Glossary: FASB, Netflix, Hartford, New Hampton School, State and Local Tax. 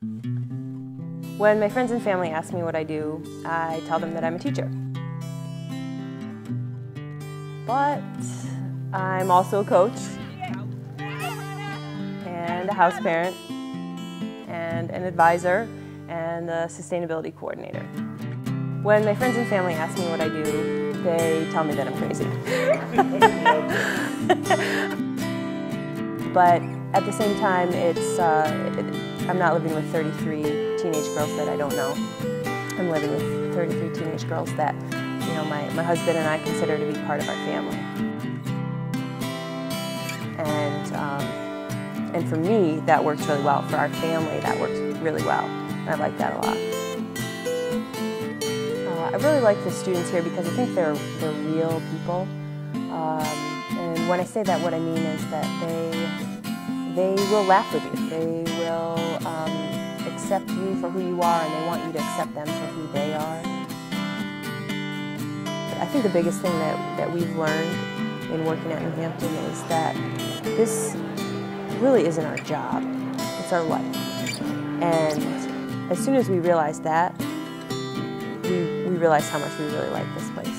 When my friends and family ask me what I do, I tell them that I'm a teacher. But I'm also a coach, and a house parent, and an advisor, and a sustainability coordinator. When my friends and family ask me what I do, they tell me that I'm crazy. But at the same time, I'm not living with 33 teenage girls that I don't know. I'm living with 33 teenage girls that, you know, my husband and I consider to be part of our family. And for me, that works really well. For our family, that works really well. And I like that a lot. I really like the students here because I think they're real people. And when I say that, what I mean is that they will laugh with you. They will accept you for who you are, and they want you to accept them for who they are. I think the biggest thing that we've learned in working at New Hampton is that this really isn't our job, it's our life. And as soon as we realized that, we realized how much we really like this place.